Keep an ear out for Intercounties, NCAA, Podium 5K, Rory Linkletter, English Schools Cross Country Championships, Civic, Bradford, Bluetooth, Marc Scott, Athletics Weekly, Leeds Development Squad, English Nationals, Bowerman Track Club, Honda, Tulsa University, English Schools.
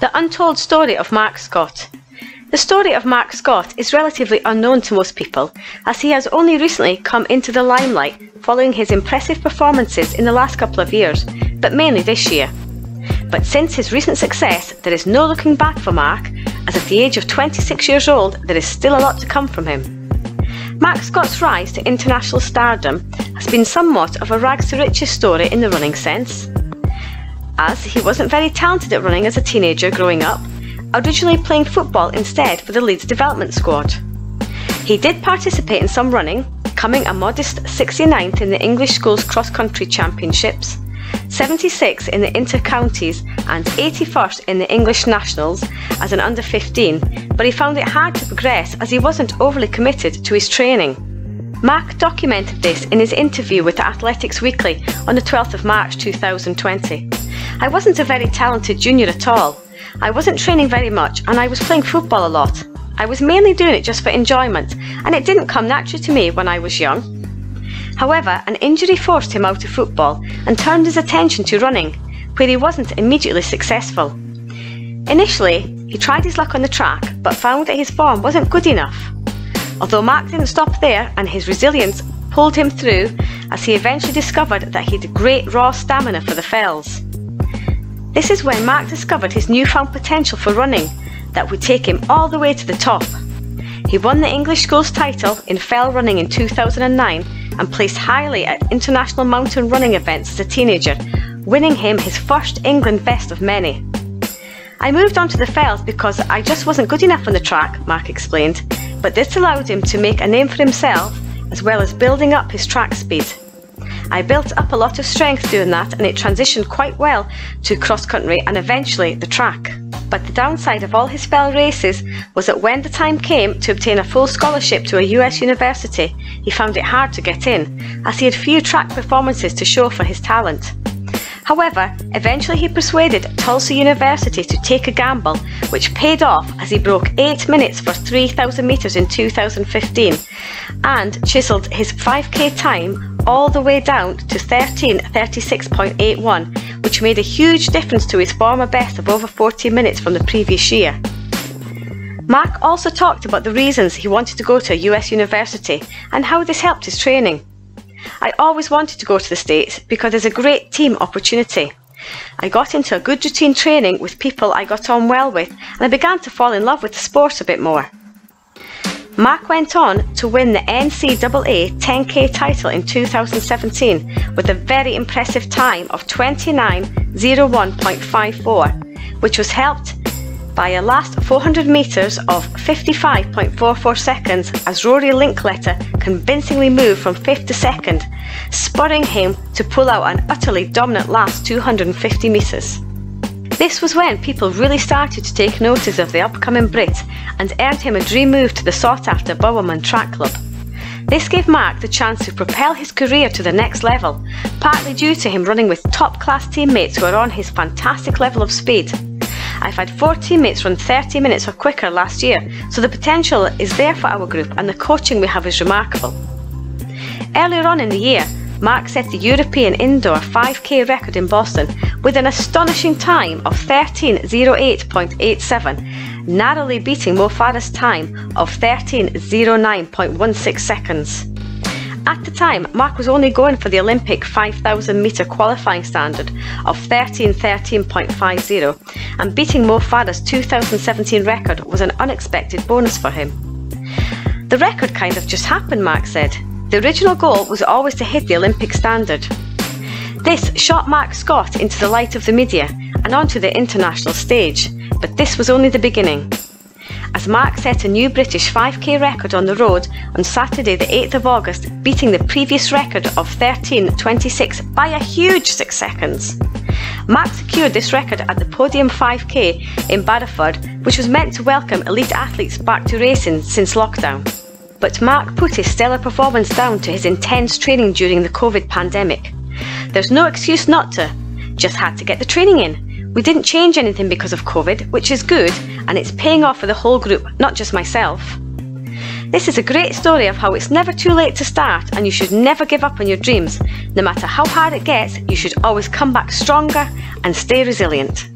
The untold story of Marc Scott. The story of Marc Scott is relatively unknown to most people, as he has only recently come into the limelight following his impressive performances in the last couple of years, but mainly this year. But since his recent success, there is no looking back for Marc, as at the age of 26 years old, there is still a lot to come from him. Marc Scott's rise to international stardom has been somewhat of a rags-to-riches story in the running sense, as he wasn't very talented at running as a teenager growing up, originally playing football instead for the Leeds Development Squad. He did participate in some running, coming a modest 69th in the English Schools Cross Country Championships, 76th in the Intercounties and 81st in the English Nationals as an under-15, but he found it hard to progress as he wasn't overly committed to his training. Marc documented this in his interview with the Athletics Weekly on the 12th of March 2020. I wasn't a very talented junior at all. I wasn't training very much and I was playing football a lot. I was mainly doing it just for enjoyment and it didn't come naturally to me when I was young. However, an injury forced him out of football and turned his attention to running, where he wasn't immediately successful. Initially, he tried his luck on the track, but found that his form wasn't good enough. Although Marc didn't stop there and his resilience pulled him through, as he eventually discovered that he had great raw stamina for the fells. This is when Marc discovered his newfound potential for running that would take him all the way to the top. He won the English Schools title in fell running in 2009 and placed highly at international mountain running events as a teenager, winning him his first England best of many. I moved on to the fells because I just wasn't good enough on the track, Marc explained, but this allowed him to make a name for himself as well as building up his track speed. I built up a lot of strength doing that and it transitioned quite well to cross country and eventually the track. But the downside of all his fell races was that when the time came to obtain a full scholarship to a US university, he found it hard to get in, as he had few track performances to show for his talent. However, eventually he persuaded Tulsa University to take a gamble, which paid off as he broke 8 minutes for 3,000 metres in 2015 and chiselled his 5K time all the way down to 13:36.81. which made a huge difference to his former best of over 40 minutes from the previous year. Marc also talked about the reasons he wanted to go to a US university and how this helped his training. I always wanted to go to the States because there's a great team opportunity. I got into a good routine training with people I got on well with and I began to fall in love with the sport a bit more. Marc went on to win the NCAA 10K title in 2017 with a very impressive time of 29:01.54, which was helped by a last 400 metres of 55.44 seconds as Rory Linkletter convincingly moved from 5th to 2nd, spurring him to pull out an utterly dominant last 250 metres. This was when people really started to take notice of the upcoming Brit and earned him a dream move to the sought-after Bowerman Track Club. This gave Marc the chance to propel his career to the next level, partly due to him running with top-class teammates who are on his fantastic level of speed. I've had 4 teammates run 30 minutes or quicker last year, so the potential is there for our group and the coaching we have is remarkable. Earlier on in the year, Marc set the European indoor 5K record in Boston with an astonishing time of 13:08.87, narrowly beating Mo Farah's time of 13:09.16 seconds. At the time, Marc was only going for the Olympic 5,000 metre qualifying standard of 13:13.50, and beating Mo Farah's 2017 record was an unexpected bonus for him. The record kind of just happened, Marc said. The original goal was always to hit the Olympic standard. This shot Marc Scott into the light of the media and onto the international stage, but this was only the beginning. As Marc set a new British 5K record on the road on Saturday the 8th of August, beating the previous record of 13:26 by a huge 6 seconds. Marc secured this record at the Podium 5K in Bradford, which was meant to welcome elite athletes back to racing since lockdown. But Marc put his stellar performance down to his intense training during the COVID pandemic. There's no excuse not to, just had to get the training in. We didn't change anything because of COVID, which is good, and it's paying off for the whole group, not just myself. This is a great story of how it's never too late to start and you should never give up on your dreams. No matter how hard it gets, you should always come back stronger and stay resilient.